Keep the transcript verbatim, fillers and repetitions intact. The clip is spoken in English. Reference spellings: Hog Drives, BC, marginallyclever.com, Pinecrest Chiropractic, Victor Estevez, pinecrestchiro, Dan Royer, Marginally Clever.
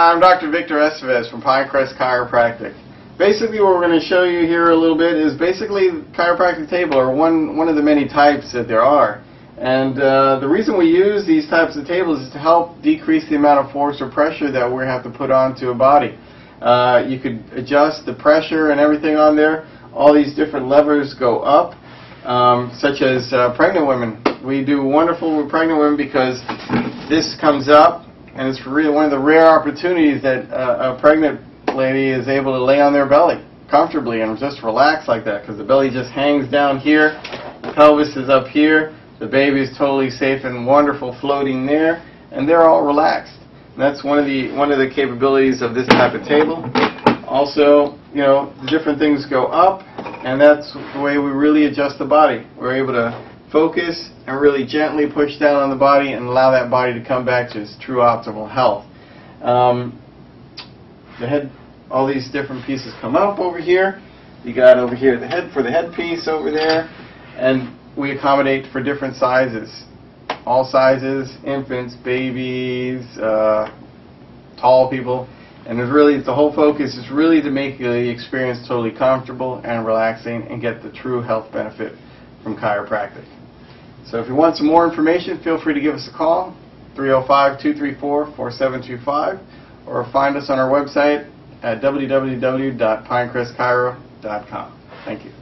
Hi, I'm Doctor Victor Estevez from Pinecrest Chiropractic. Basically what we're going to show you here a little bit is basically chiropractic table, or one, one of the many types that there are. And uh, the reason we use these types of tables is to help decrease the amount of force or pressure that we have to put onto a body. Uh, you could adjust the pressure and everything on there. All these different levers go up, um, such as uh, pregnant women. We do wonderful with pregnant women because this comes up, and it's really one of the rare opportunities that uh, a pregnant lady is able to lay on their belly comfortably and just relax like that, because the belly just hangs down here, the pelvis is up here, the baby is totally safe and wonderful floating there, and they're all relaxed. And that's one of the one of the capabilities of this type of table. Also, you know, the different things go up, and that's the way we really adjust the body. We're able to focus and really gently push down on the body and allow that body to come back to its true optimal health. Um, the head, all these different pieces come up over here. You got over here the head for the headpiece over there, and we accommodate for different sizes, all sizes, infants, babies, uh, tall people, and it's really the whole focus is really to make the experience totally comfortable and relaxing and get the true health benefit from chiropractic. So if you want some more information, feel free to give us a call, three oh five, two three four, four seven two five, or find us on our website at w w w dot pinecrest chiro dot com. Thank you.